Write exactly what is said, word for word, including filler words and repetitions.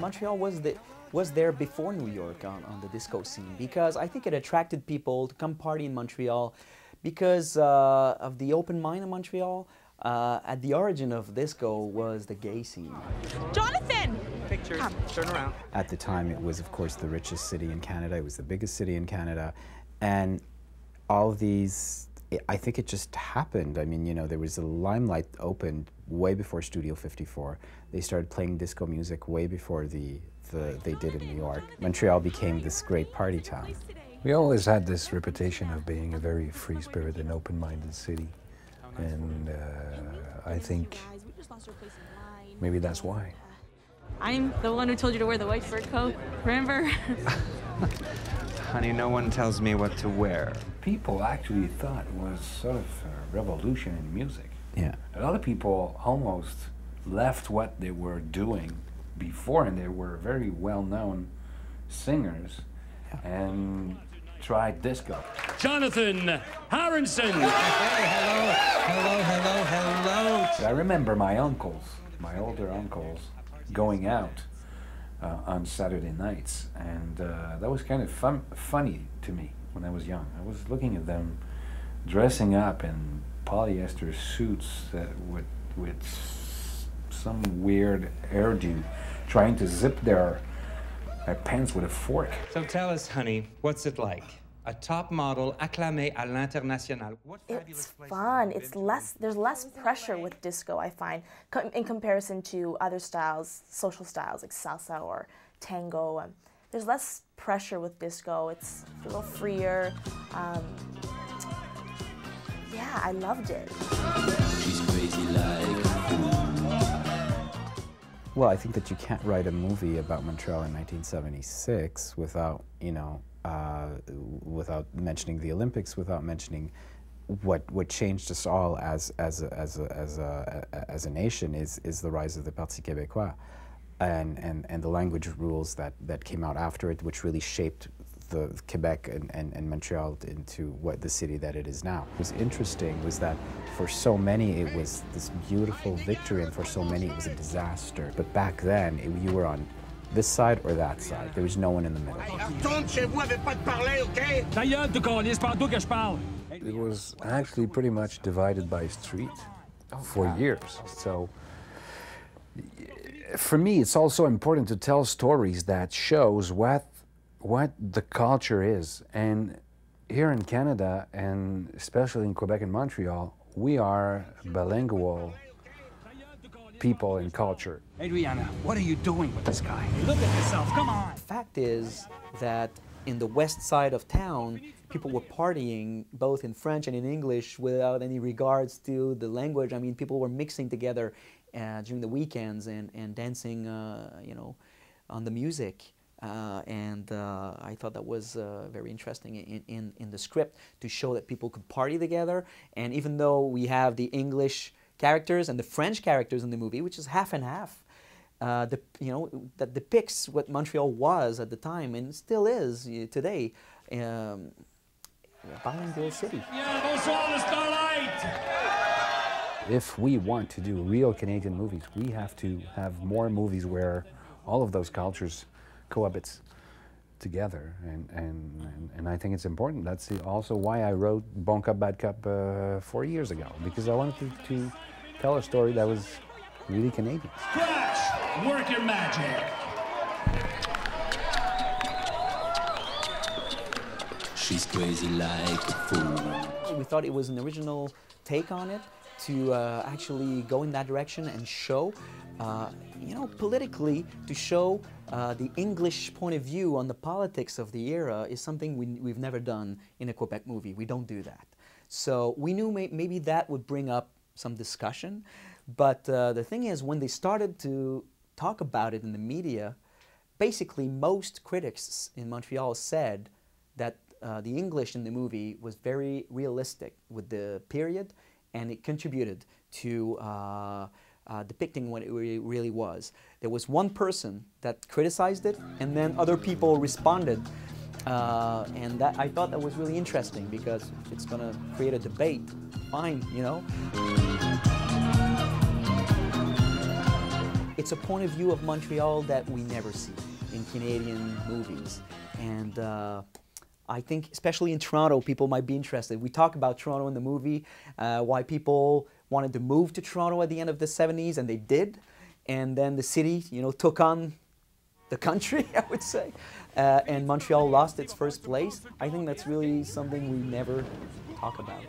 Montreal was the was there before New York on, on the disco scene, because I think it attracted people to come party in Montreal because uh, of the open mind of Montreal. Uh, at the origin of disco was the gay scene. Jonathan! Pictures, ah. Turn around. At the time, it was, of course, the richest city in Canada. It was the biggest city in Canada. And all these, it, I think it just happened. I mean, you know, there was a Limelight opened way before Studio fifty-four. They started playing disco music way before the, the they did in New York. Montreal became this great party town. We always had this reputation of being a very free-spirited and open-minded city. And uh, I think maybe that's why. I'm the one who told you to wear the white fur coat, remember? Honey, no one tells me what to wear. People actually thought it was sort of a revolution in music. Yeah. A lot of people almost left what they were doing before, and they were very well-known singers, yeah. And tried disco. Jonathan Harrison! Hey, hello, hello, hello, hello. I remember my uncles, my older uncles, going out uh, on Saturday nights, and uh, that was kind of fun, funny to me when I was young. I was looking at them dressing up in polyester suits that with, with some weird hairdo, trying to zip their my pants with a fork. So tell us, honey, what's it like? A top model acclamé à l'international. It's fun. It's less. There's less pressure with disco, I find, com in comparison to other styles, social styles like salsa or tango. Um, there's less pressure with disco. It's a little freer. Um, yeah, I loved it. She's crazy like. Well, I think that you can't write a movie about Montreal in nineteen seventy-six without, you know, uh, without mentioning the Olympics, without mentioning what what changed us all as as a, as a, as a, as a nation is is the rise of the Parti Québécois, and and and the language rules that that came out after it, which really shaped the Quebec and, and, and Montreal into what the city that it is now. What was interesting was that for so many it was this beautiful victory, and for so many it was a disaster. But back then, it, you were on this side or that side. There was no one in the middle. It was actually pretty much divided by street for years. So, for me, it's also important to tell stories that shows what what the culture is. And here in Canada, and especially in Quebec and Montreal, we are bilingual people in culture. Adriana, what are you doing with this guy? Look at yourself, come on! The fact is that in the west side of town, people were partying both in French and in English without any regards to the language. I mean, people were mixing together uh, during the weekends and, and dancing, uh, you know, on the music. Uh, and uh, I thought that was uh, very interesting in, in, in the script, to show that people could party together. And even though we have the English characters and the French characters in the movie, which is half and half, uh, the, you know, that depicts what Montreal was at the time and still is today, um, a bilingual city. If we want to do real Canadian movies, we have to have more movies where all of those cultures cohabits together, and, and, and, and I think it's important. That's also why I wrote Bon Cup, Bad Cup uh, four years ago, because I wanted to, to tell a story that was really Canadian. Crash! Work your magic! She's crazy like a fool. We thought it was an original take on it, to uh, actually go in that direction and show, uh, you know, politically, to show uh, the English point of view on the politics of the era is something we, we've never done in a Quebec movie. We don't do that. So we knew may maybe that would bring up some discussion, but uh, the thing is, when they started to talk about it in the media, basically most critics in Montreal said that uh, the English in the movie was very realistic with the period, and it contributed to uh, uh, depicting what it re really was. There was one person that criticized it, and then other people responded. Uh, and that, I thought that was really interesting, because if it's gonna create a debate, fine, you know? It's a point of view of Montreal that we never see in Canadian movies. And uh, I think, especially in Toronto, people might be interested. We talk about Toronto in the movie, uh, why people wanted to move to Toronto at the end of the seventies, and they did. And then the city, you know, took on the country, I would say. Uh, and Montreal lost its first place. I think that's really something we never talk about.